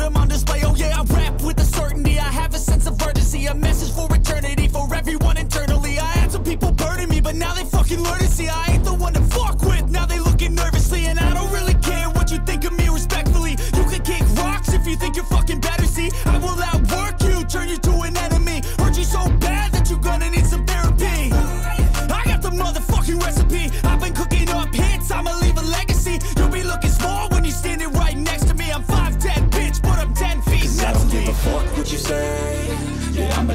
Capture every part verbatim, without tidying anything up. them on display. Oh yeah, I rap with a certainty, I have a sense of urgency. A message for eternity, for everyone internally. I had some people burning me, but now they fucking learn to see I ain't the one to fuck with, now they looking nervously. And I don't really care what you think of me, respectfully. You can kick rocks if you think you're fucking better, see. I will outwork you, turn you to an enemy. Hurt you so bad that you're gonna need some therapy. I got the motherfucking recipe. I've been cooking up hits, I'ma leave a legacy. You'll be looking small when you're standing right next to me. I'm five ten, bitch, but I'm ten feet next to me. I don't give a fuck what you say. Yeah, I'ma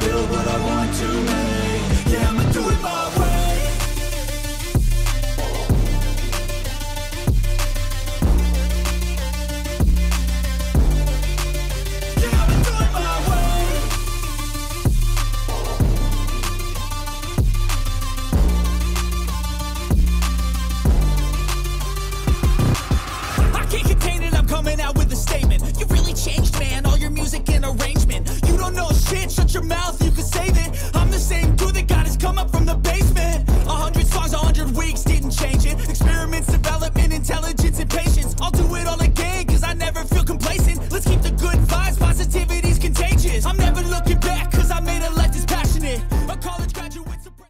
build what I want to make.